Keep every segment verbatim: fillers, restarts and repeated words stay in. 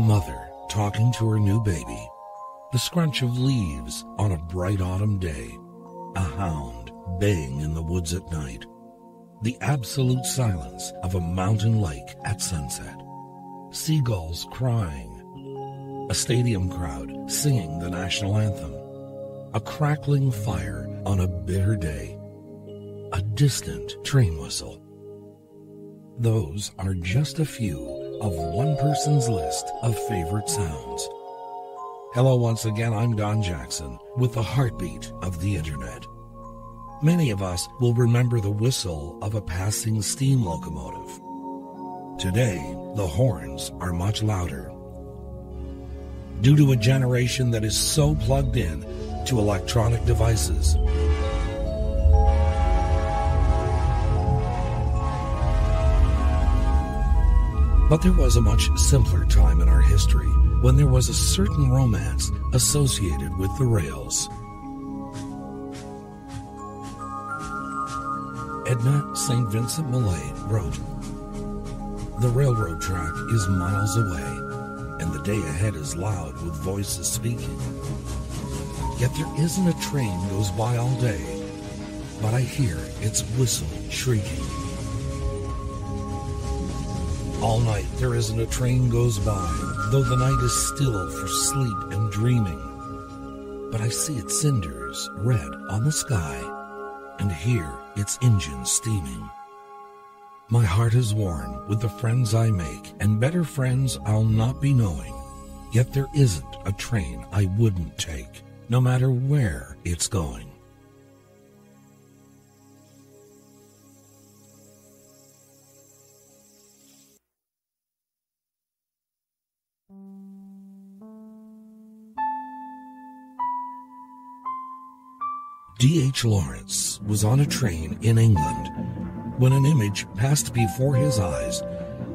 A mother talking to her new baby. The scrunch of leaves on a bright autumn day. A hound baying in the woods at night. The absolute silence of a mountain lake at sunset. Seagulls crying. A stadium crowd singing the national anthem. A crackling fire on a bitter day. A distant train whistle. Those are just a few of one person's list of favorite sounds. Hello once again, I'm Don Jackson with the heartbeat of the internet. Many of us will remember the whistle of a passing steam locomotive. Today, the horns are much louder. Due to a generation that is so plugged in to electronic devices, but there was a much simpler time in our history when there was a certain romance associated with the rails. Edna Saint Vincent Millay wrote, "The railroad track is miles away, and the day ahead is loud with voices speaking. Yet there isn't a train goes by all day, but I hear its whistle shrieking. All night there isn't a train goes by, though the night is still for sleep and dreaming. But I see its cinders red on the sky, and hear its engine steaming. My heart is warm with the friends I make, and better friends I'll not be knowing. Yet there isn't a train I wouldn't take, no matter where it's going." D H Lawrence was on a train in England when an image passed before his eyes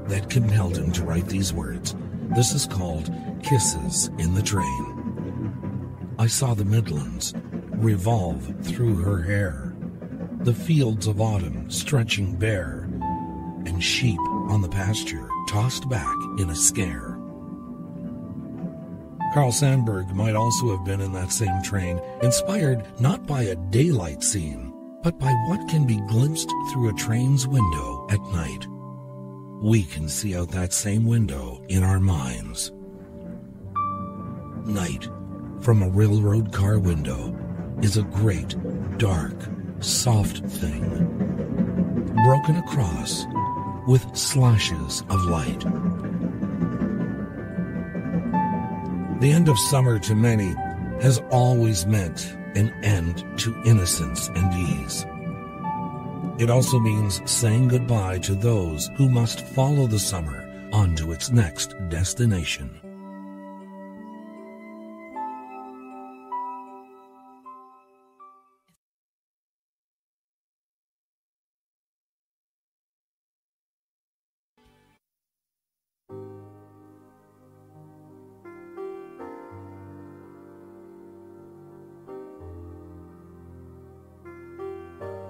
that compelled him to write these words. This is called Kisses in the Train. "I saw the Midlands revolve through her hair, the fields of autumn stretching bare, and sheep on the pasture tossed back in a scare." Carl Sandburg might also have been in that same train, inspired not by a daylight scene, but by what can be glimpsed through a train's window at night. We can see out that same window in our minds. Night, from a railroad car window, is a great, dark, soft thing, broken across with slashes of light. The end of summer to many has always meant an end to innocence and ease. It also means saying goodbye to those who must follow the summer onto its next destination.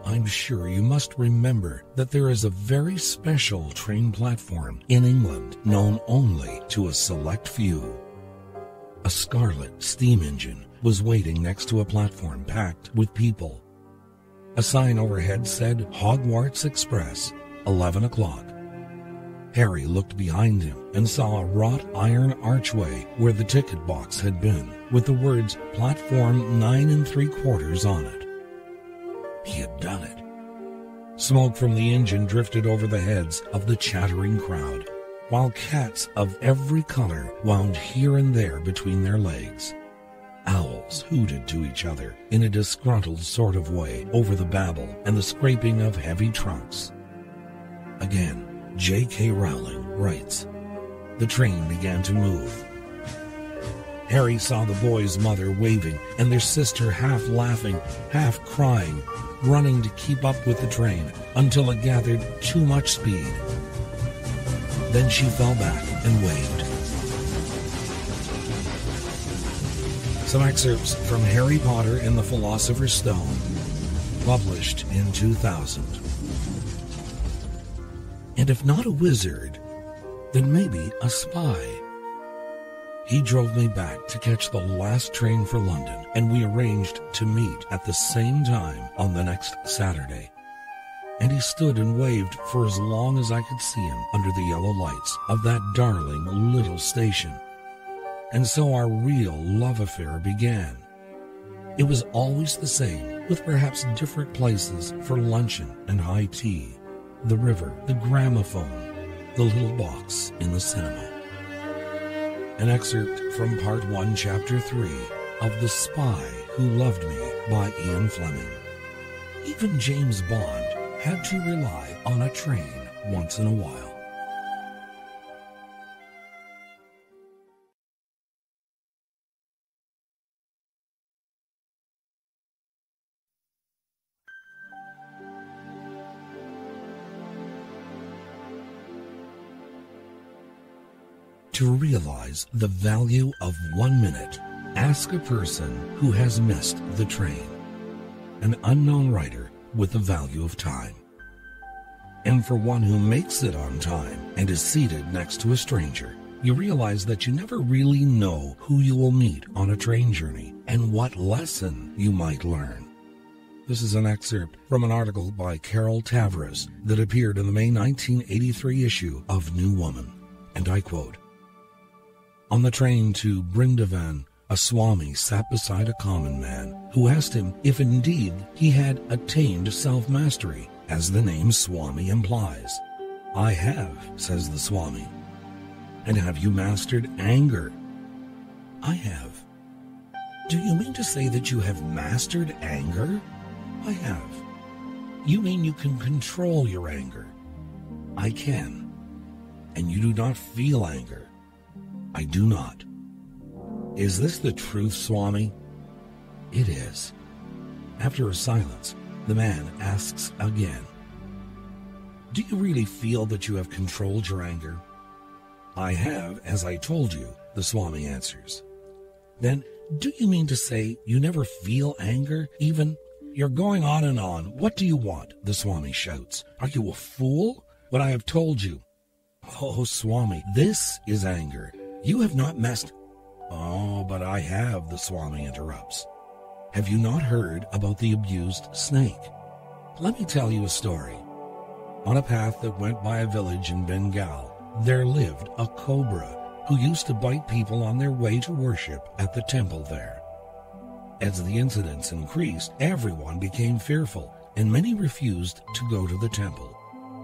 I'm sure you must remember that there is a very special train platform in England known only to a select few. A scarlet steam engine was waiting next to a platform packed with people. A sign overhead said Hogwarts Express, eleven o'clock. Harry looked behind him and saw a wrought iron archway where the ticket box had been, with the words Platform nine and three quarters on it. He had done it. Smoke from the engine drifted over the heads of the chattering crowd, while cats of every color wound here and there between their legs. Owls hooted to each other in a disgruntled sort of way over the babble and the scraping of heavy trunks. Again, J K Rowling writes, "The train began to move. Harry saw the boy's mother waving and their sister half laughing, half crying, running to keep up with the train until it gathered too much speed. Then she fell back and waved." Some excerpts from Harry Potter and the Philosopher's Stone, published in two thousand. And if not a wizard, then maybe a spy. He drove me back to catch the last train for London, and we arranged to meet at the same time on the next Saturday. And he stood and waved for as long as I could see him under the yellow lights of that darling little station. And so our real love affair began. It was always the same, with perhaps different places for luncheon and high tea. The river, the gramophone, the little box in the cinema. An excerpt from Part one, Chapter three of The Spy Who Loved Me by Ian Fleming. Even James Bond had to rely on a train once in a while. To realize the value of one minute, ask a person who has missed the train. An unknown writer with the value of time. And for one who makes it on time and is seated next to a stranger, you realize that you never really know who you will meet on a train journey and what lesson you might learn. This is an excerpt from an article by Carol Tavris that appeared in the May nineteen eighty-three issue of New Woman, and I quote, "On the train to Brindavan, a swami sat beside a common man who asked him if indeed he had attained self-mastery, as the name swami implies. 'I have,' says the swami. 'And have you mastered anger?' 'I have.' 'Do you mean to say that you have mastered anger?' 'I have.' 'You mean you can control your anger?' 'I can.' 'And you do not feel anger?' 'I do not.' 'Is this the truth, Swami?' 'It is.' After a silence, the man asks again, 'Do you really feel that you have controlled your anger?' 'I have, as I told you,' the Swami answers. 'Then, do you mean to say you never feel anger, even?' 'You're going on and on. What do you want?' the Swami shouts. 'Are you a fool? What I have told you.' 'Oh, Swami, this is anger. You have not messed—' 'Oh, but I have,' the Swami interrupts. 'Have you not heard about the abused snake? Let me tell you a story. On a path that went by a village in Bengal, there lived a cobra who used to bite people on their way to worship at the temple there. As the incidents increased, everyone became fearful, and many refused to go to the temple.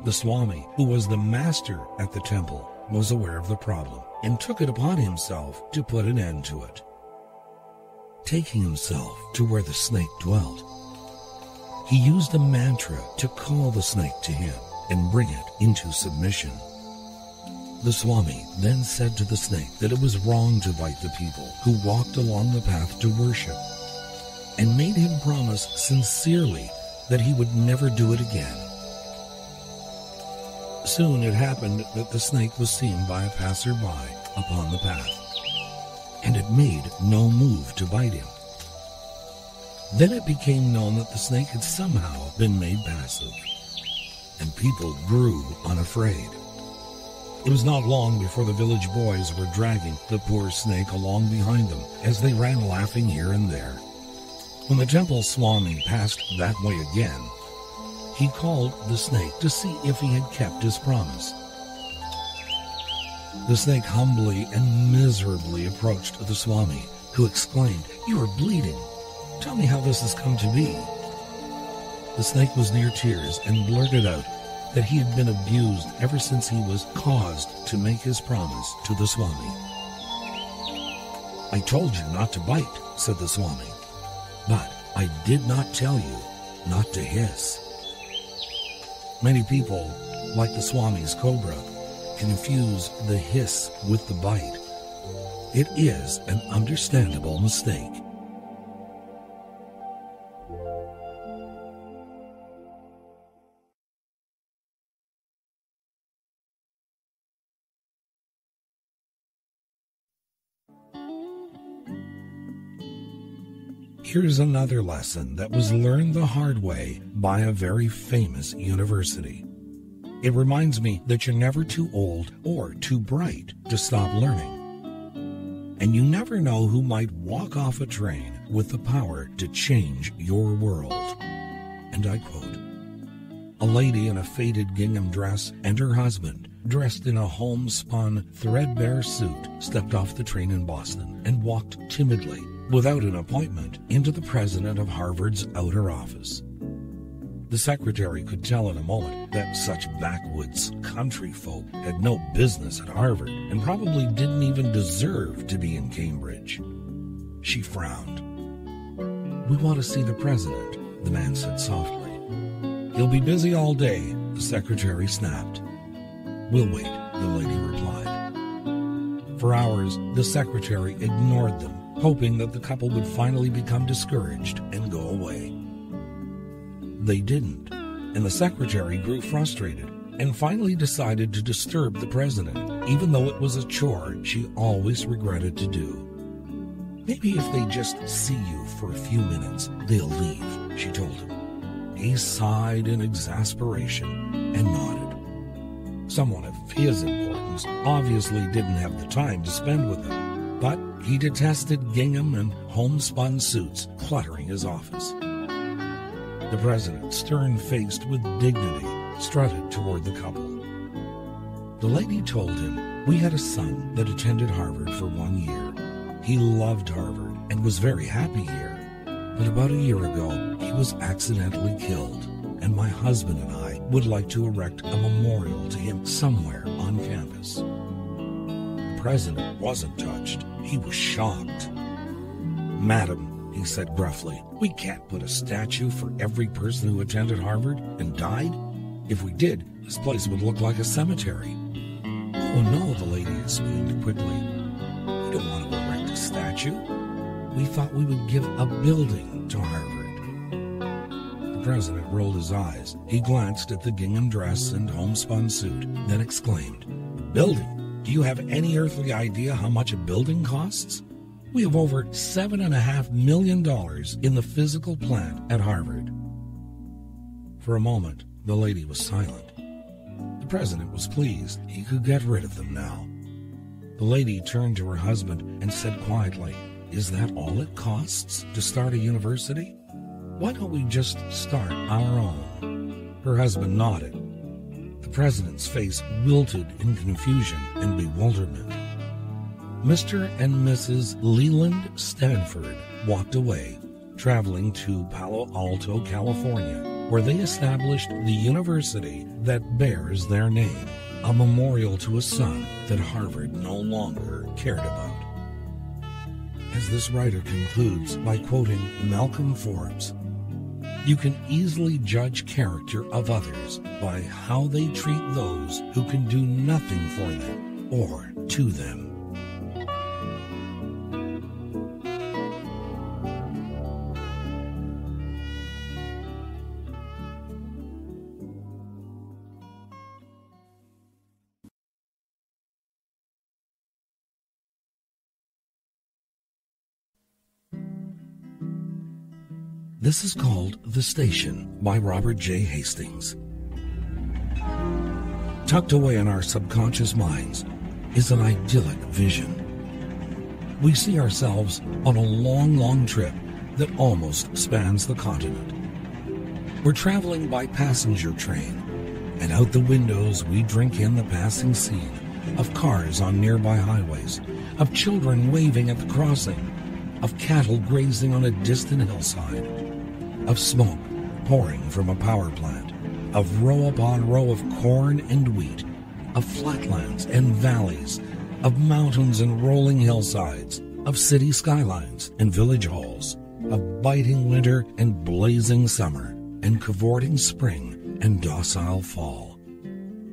The Swami, who was the master at the temple, was aware of the problem and took it upon himself to put an end to it, taking himself to where the snake dwelt. He used a mantra to call the snake to him and bring it into submission. The Swami then said to the snake that it was wrong to bite the people who walked along the path to worship, and made him promise sincerely that he would never do it again. Soon it happened that the snake was seen by a passerby upon the path, and it made no move to bite him. Then it became known that the snake had somehow been made passive, and people grew unafraid. It was not long before the village boys were dragging the poor snake along behind them as they ran laughing here and there. When the temple Swami passed that way again, he called the snake to see if he had kept his promise. The snake humbly and miserably approached the Swami, who exclaimed, 'You are bleeding. Tell me how this has come to be.' The snake was near tears and blurted out that he had been abused ever since he was caused to make his promise to the Swami. 'I told you not to bite,' said the Swami, 'but I did not tell you not to hiss.'" Many people, like the Swami's cobra, confuse the hiss with the bite. It is an understandable mistake. Here's another lesson that was learned the hard way by a very famous university. It reminds me that you're never too old or too bright to stop learning. and you never know who might walk off a train with the power to change your world. And I quote, "A lady in a faded gingham dress and her husband, dressed in a homespun, threadbare suit, stepped off the train in Boston and walked timidly, without an appointment, into the president of Harvard's outer office. The secretary could tell in a moment that such backwoods country folk had no business at Harvard and probably didn't even deserve to be in Cambridge." She frowned. "We want to see the president," the man said softly. "He'll be busy all day," the secretary snapped. "We'll wait," the lady replied. For hours, the secretary ignored them, hoping that the couple would finally become discouraged and go away. They didn't, and the secretary grew frustrated and finally decided to disturb the president, even though it was a chore she always regretted to do. "Maybe if they just see you for a few minutes, they'll leave," she told him. He sighed in exasperation and nodded. Someone of his importance obviously didn't have the time to spend with him, but he detested gingham and homespun suits cluttering his office. The president, stern-faced with dignity, strutted toward the couple. The lady told him, "We had a son that attended Harvard for one year. He loved Harvard and was very happy here. But about a year ago, he was accidentally killed, and my husband and I would like to erect a memorial to him somewhere on campus." The president wasn't touched. He was shocked. "Madam," he said gruffly, "we can't put a statue for every person who attended Harvard and died. If we did, this place would look like a cemetery." "Oh no," the lady explained quickly. "We don't want to erect a statue. We thought we would give a building to Harvard." The president rolled his eyes. He glanced at the gingham dress and homespun suit, then exclaimed, "Building? Do you have any earthly idea how much a building costs? We have over seven and a half million dollars in the physical plant at Harvard." For a moment, the lady was silent. The president was pleased he could get rid of them now. The lady turned to her husband and said quietly, "Is that all it costs to start a university? Why don't we just start our own?" Her husband nodded. The president's face wilted in confusion and bewilderment. Mister and Missus Leland Stanford walked away, traveling to Palo Alto, California, where they established the university that bears their name, a memorial to a son that Harvard no longer cared about. As this writer concludes by quoting Malcolm Forbes, "You can easily judge character of others by how they treat those who can do nothing for them or to them." This is called The Station by Robert J. Hastings. Tucked away in our subconscious minds is an idyllic vision. We see ourselves on a long, long trip that almost spans the continent. We're traveling by passenger train, and out the windows we drink in the passing scene of cars on nearby highways, of children waving at the crossing, of cattle grazing on a distant hillside, of smoke pouring from a power plant, of row upon row of corn and wheat, of flatlands and valleys, of mountains and rolling hillsides, of city skylines and village halls, of biting winter and blazing summer, and cavorting spring and docile fall.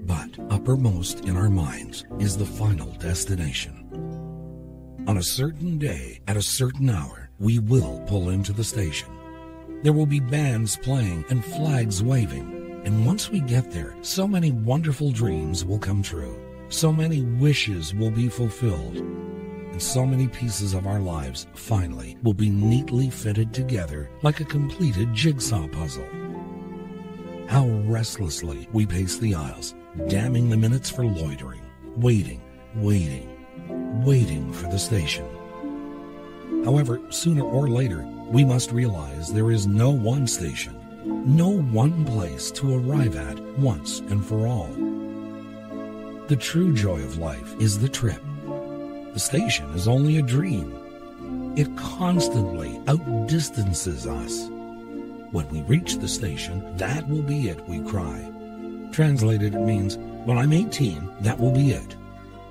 But uppermost in our minds is the final destination. On a certain day, at a certain hour, we will pull into the station. There will be bands playing and flags waving, and once we get there, so many wonderful dreams will come true, so many wishes will be fulfilled, and so many pieces of our lives finally will be neatly fitted together like a completed jigsaw puzzle. How restlessly we pace the aisles, damning the minutes for loitering, waiting, waiting, waiting for the station. However, sooner or later, we must realize there is no one station, no one place to arrive at once and for all. The true joy of life is the trip. The station is only a dream. It constantly outdistances us. When we reach the station, that will be it, we cry. Translated, it means, when I'm eighteen, that will be it.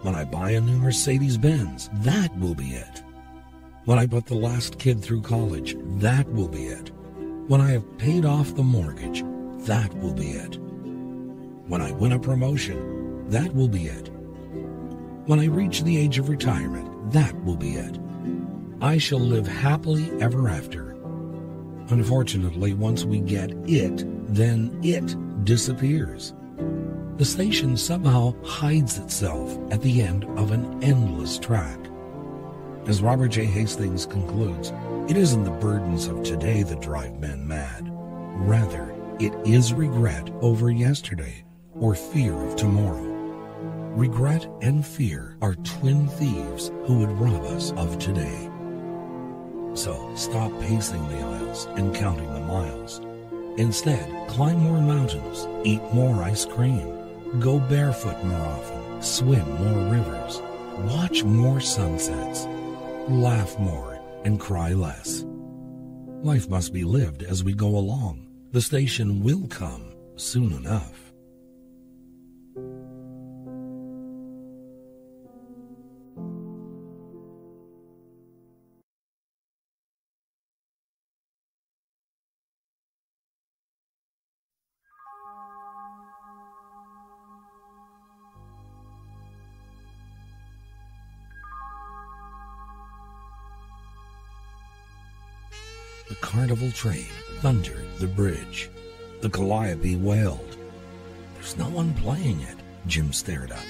When I buy a new Mercedes-Benz, that will be it. When I put the last kid through college, that will be it. When I have paid off the mortgage, that will be it. When I win a promotion, that will be it. When I reach the age of retirement, that will be it. I shall live happily ever after. Unfortunately, once we get it, then it disappears. The station somehow hides itself at the end of an endless track. As Robert J. Hastings concludes, it isn't the burdens of today that drive men mad. Rather, it is regret over yesterday or fear of tomorrow. Regret and fear are twin thieves who would rob us of today. So stop pacing the aisles and counting the miles. Instead, climb more mountains, eat more ice cream, go barefoot more often, swim more rivers, watch more sunsets, laugh more, and cry less. Life must be lived as we go along. The station will come soon enough. Carnival train thundered the bridge. The calliope wailed. There's no one playing it, Jim stared up.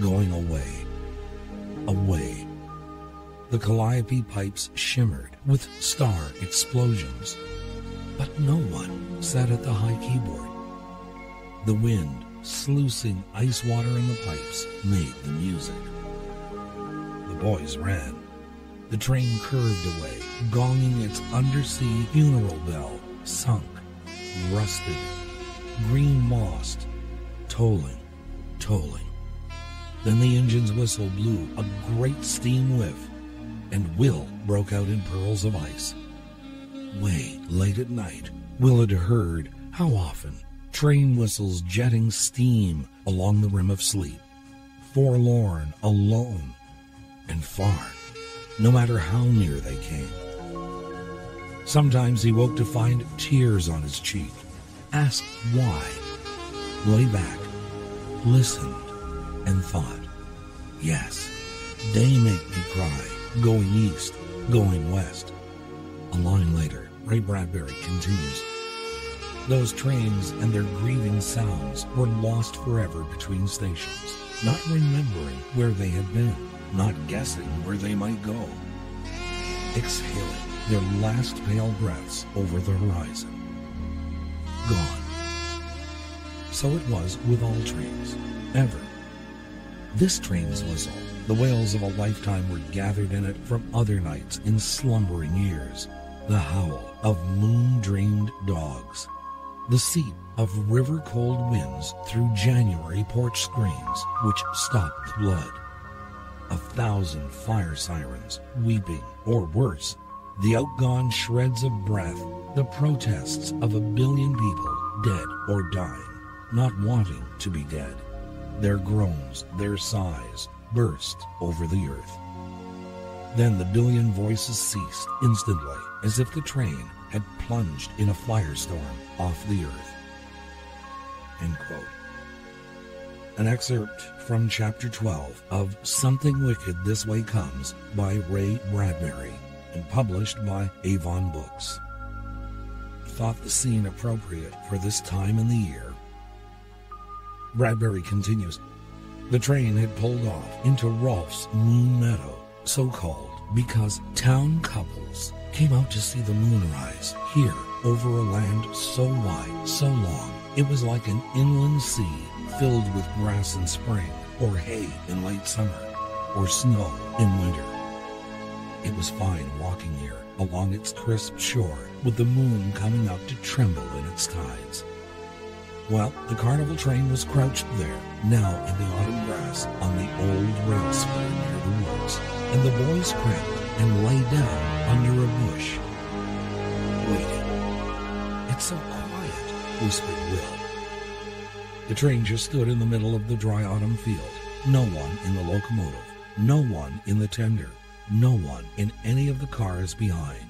Going away. Away. The calliope pipes shimmered with star explosions. But no one sat at the high keyboard. The wind, sluicing ice water in the pipes, made the music. The boys ran. The train curved away, gonging its undersea funeral bell, sunk, rusted, green mossed, tolling, tolling. Then the engine's whistle blew a great steam whiff, and Will broke out in pearls of ice. Way late at night, Will had heard, how often, train whistles jetting steam along the rim of sleep. Forlorn, alone, and far. No matter how near they came. Sometimes he woke to find tears on his cheek, asked why, lay back, listened, and thought, yes, they make me cry, going east, going west. A line later, Ray Bradbury continues, those trains and their grieving sounds were lost forever between stations, not remembering where they had been. Not guessing where they might go, exhaling their last pale breaths over the horizon. Gone. So it was with all trains, ever. This train's whistle, the wails of a lifetime were gathered in it from other nights in slumbering years, the howl of moon-dreamed dogs, the seep of river-cold winds through January porch screens which stopped the blood. A thousand fire sirens, weeping, or worse, the outgone shreds of breath, the protests of a billion people, dead or dying, not wanting to be dead. Their groans, their sighs, burst over the earth. Then the billion voices ceased instantly, as if the train had plunged in a firestorm off the earth. End quote. An excerpt from Chapter twelve of Something Wicked This Way Comes by Ray Bradbury and published by Avon Books. Thought the scene appropriate for this time in the year. Bradbury continues, the train had pulled off into Rolf's Moon Meadow, so-called because town couples came out to see the moon rise here over a land so wide, so long, it was like an inland sea filled with grass in spring, or hay in late summer, or snow in winter. It was fine walking here, along its crisp shore, with the moon coming up to tremble in its tides. Well, the carnival train was crouched there, now in the autumn grass, on the old rail spur near the woods, and the boys crept and lay down under a bush, waiting. "It's so quiet," whispered Will. The train just stood in the middle of the dry autumn field. No one in the locomotive, no one in the tender, no one in any of the cars behind,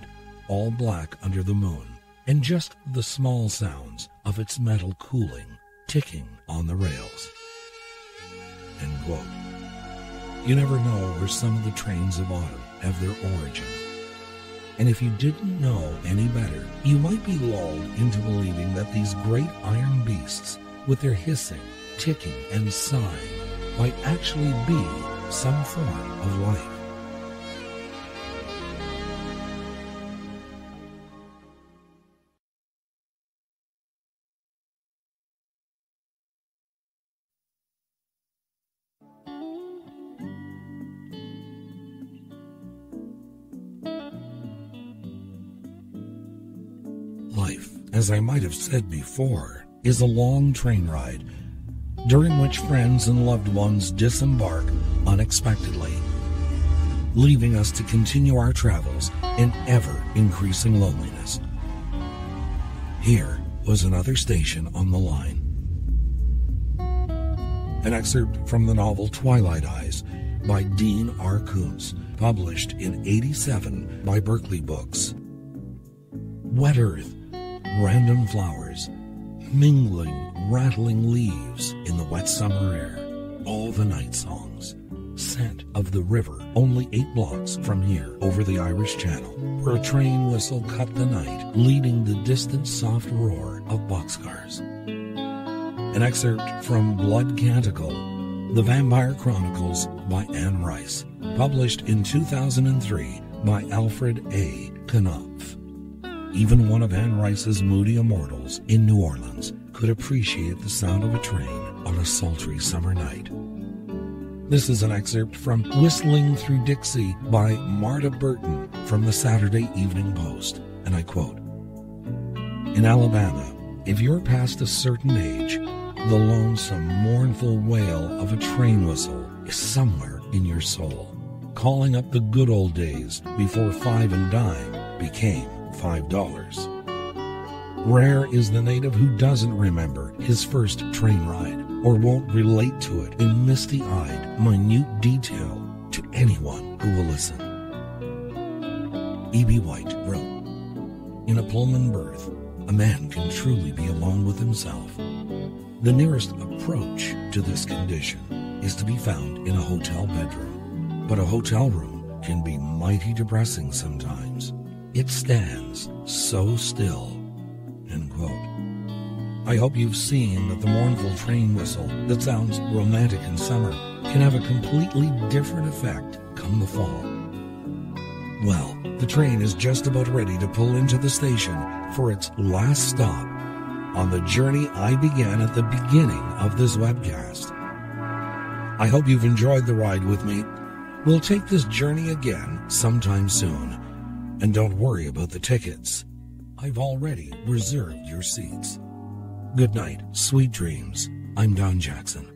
all black under the moon, and just the small sounds of its metal cooling, ticking on the rails." End quote. You never know where some of the trains of autumn have their origin. And if you didn't know any better, you might be lulled into believing that these great iron beasts, with their hissing, ticking, and sighing, might actually be some form of life. Life, as I might have said before, is a long train ride, during which friends and loved ones disembark unexpectedly, leaving us to continue our travels in ever-increasing loneliness. Here was another station on the line. An excerpt from the novel Twilight Eyes by Dean R. Koontz, published in eighty-seven by Berkeley Books. Wet earth, random flowers, mingling, rattling leaves in the wet summer air, all the night songs, scent of the river only eight blocks from here over the Irish Channel, where a train whistle cut the night, leading the distant soft roar of boxcars. An excerpt from Blood Canticle, The Vampire Chronicles by Anne Rice, published in two thousand three by Alfred A. Knopf. Even one of Anne Rice's moody immortals in New Orleans could appreciate the sound of a train on a sultry summer night. This is an excerpt from Whistling Through Dixie by Marta Burton from the Saturday Evening Post, and I quote, "In Alabama, if you're past a certain age, the lonesome, mournful wail of a train whistle is somewhere in your soul, calling up the good old days before five and dime became Five dollars. Rare is the native who doesn't remember his first train ride or won't relate to it in misty-eyed, minute detail to anyone who will listen." E B White wrote, "In a Pullman berth, a man can truly be alone with himself. The nearest approach to this condition is to be found in a hotel bedroom, but a hotel room can be mighty depressing sometimes. It stands so still." End quote. I hope you've seen that the mournful train whistle that sounds romantic in summer can have a completely different effect come the fall. Well, the train is just about ready to pull into the station for its last stop on the journey I began at the beginning of this webcast. I hope you've enjoyed the ride with me. We'll take this journey again sometime soon. And don't worry about the tickets. I've already reserved your seats. Good night, sweet dreams. I'm Don Jackson.